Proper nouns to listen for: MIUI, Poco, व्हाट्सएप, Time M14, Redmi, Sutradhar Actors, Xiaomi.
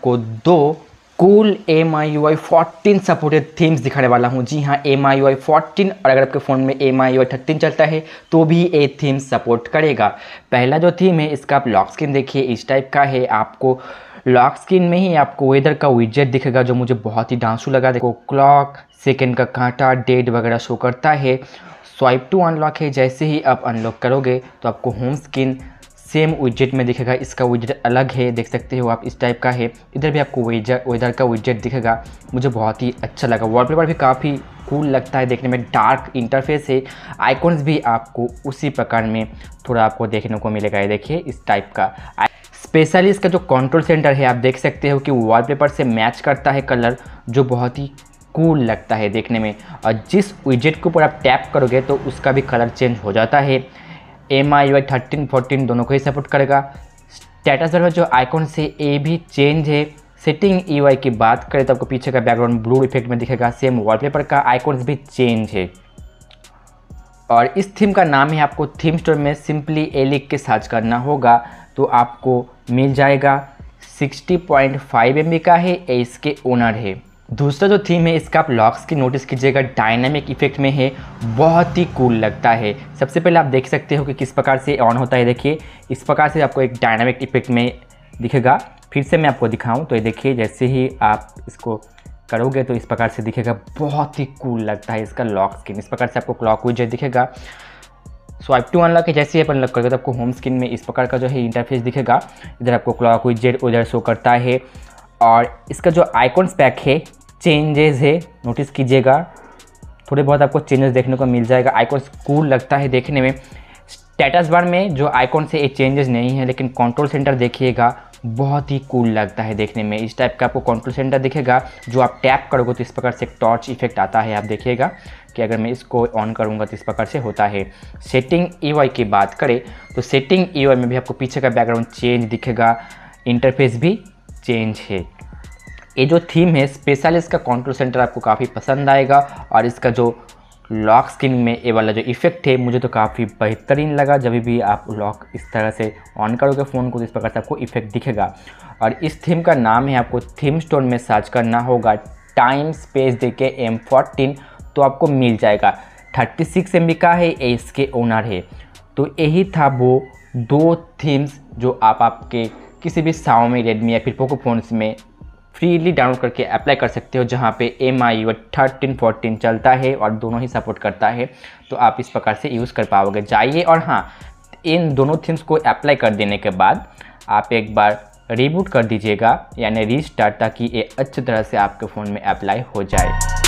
आपको दो cool MIUI 14 supported themes दिखाने वाला हूँ। जी हाँ, MIUI 14 और अगर आपके फ़ोन में MIUI 13 चलता है तो भी ये थीम सपोर्ट करेगा। पहला जो थीम है इसका आप लॉक स्क्रीन देखिए, इस टाइप का है। आपको लॉक स्क्रीन में ही आपको वेदर का विजेट दिखेगा जो मुझे बहुत ही डांसू लगा। देखो, क्लॉक, सेकेंड का कांटा, डेट वगैरह शो करता है। स्वाइप टू अनलॉक है, जैसे ही आप अनलॉक करोगे तो आपको होम स्क्रीन सेम विजेट में दिखेगा। इसका विजेट अलग है, देख सकते हो आप, इस टाइप का है। इधर भी आपको वेदर का विजेट दिखेगा, मुझे बहुत ही अच्छा लगा। वॉलपेपर भी काफ़ी कूल लगता है देखने में, डार्क इंटरफेस है। आइकॉन्स भी आपको उसी प्रकार में थोड़ा आपको देखने को मिलेगा, ये देखिए इस टाइप का। स्पेशली इसका जो कंट्रोल सेंटर है आप देख सकते हो कि वॉलपेपर से मैच करता है कलर, जो बहुत ही कूल लगता है देखने में। और जिस विजेट के ऊपर आप टैप करोगे तो उसका भी कलर चेंज हो जाता है। MIUI 13, 14 दोनों को ही सपोर्ट करेगा। स्टेटस बार में जो आइकॉन से ये भी चेंज है। सेटिंग UI की बात करें तो आपको पीछे का बैकग्राउंड ब्लू इफेक्ट में दिखेगा। सेम वॉलपेपर का आइकॉन्स भी चेंज है। और इस थीम का नाम है, आपको थीम स्टोर में सिंपली ए लिख के सर्च करना होगा तो आपको मिल जाएगा। 60.5 MB का है, ये इसके ओनर है। दूसरा जो थीम है इसका आप लॉक्स की नोटिस कीजिएगा, डायनामिक इफेक्ट में है, बहुत ही कूल लगता है। सबसे पहले आप देख सकते हो कि किस प्रकार से ऑन होता है, देखिए इस प्रकार से आपको एक डायनामिक इफेक्ट में दिखेगा। फिर से मैं आपको दिखाऊं तो ये देखिए, जैसे ही आप इसको करोगे तो इस प्रकार से दिखेगा, बहुत ही कूल लगता है इसका लॉक स्क्रीन। इस प्रकार से आपको क्लॉक वाइज दिखेगा। स्वाइप टू अनलॉक है, जैसे ही आप अनलॉक करोगे तो आपको होम स्क्रीन में इस प्रकार का जो है इंटरफेस दिखेगा। इधर आपको क्लॉक वाइज उधर शो करता है। और इसका जो आइकॉन्स पैक है, चेंजेस है, नोटिस कीजिएगा, थोड़े बहुत आपको चेंजेस देखने को मिल जाएगा। आइकॉन्स कूल लगता है देखने में। स्टेटस बार में जो आइकॉन्स है ये चेंजेस नहीं है, लेकिन कंट्रोल सेंटर देखिएगा, बहुत ही कूल लगता है देखने में। इस टाइप का आपको कंट्रोल सेंटर दिखेगा, जो आप टैप करोगे तो इस प्रकार से एक टॉर्च इफेक्ट आता है। आप देखिएगा कि अगर मैं इसको ऑन करूँगा तो इस प्रकार से होता है। सेटिंग UI की बात करें तो सेटिंग UI में भी आपको पीछे का बैकग्राउंड चेंज दिखेगा, इंटरफेस भी चेंज है। ये जो थीम है स्पेशली इसका कंट्रोल सेंटर आपको काफ़ी पसंद आएगा। और इसका जो लॉक स्क्रीन में ये वाला जो इफेक्ट है, मुझे तो काफ़ी बेहतरीन लगा। जब भी आप लॉक इस तरह से ऑन करोगे फ़ोन को तो इस प्रकार से आपको इफेक्ट दिखेगा। और इस थीम का नाम है, आपको थीम स्टोर में सर्च करना होगा, टाइम स्पेस देके M14 तो आपको मिल जाएगा। 36 MB का है, इसके ओनर है। तो यही था वो दो थीम्स जो आप आपके किसी भी Xiaomi, Redmi या फिर Poco फ़ोन्स में फ्रीली डाउनलोड करके अप्लाई कर सकते हो, जहाँ पे MIUI 13, 14 चलता है और दोनों ही सपोर्ट करता है। तो आप इस प्रकार से यूज़ कर पाओगे। जाइए और हाँ, इन दोनों थीम्स को अप्लाई कर देने के बाद आप एक बार रिबूट कर दीजिएगा, यानी रीस्टार्ट, ताकि ये अच्छी तरह से आपके फ़ोन में अप्लाई हो जाए।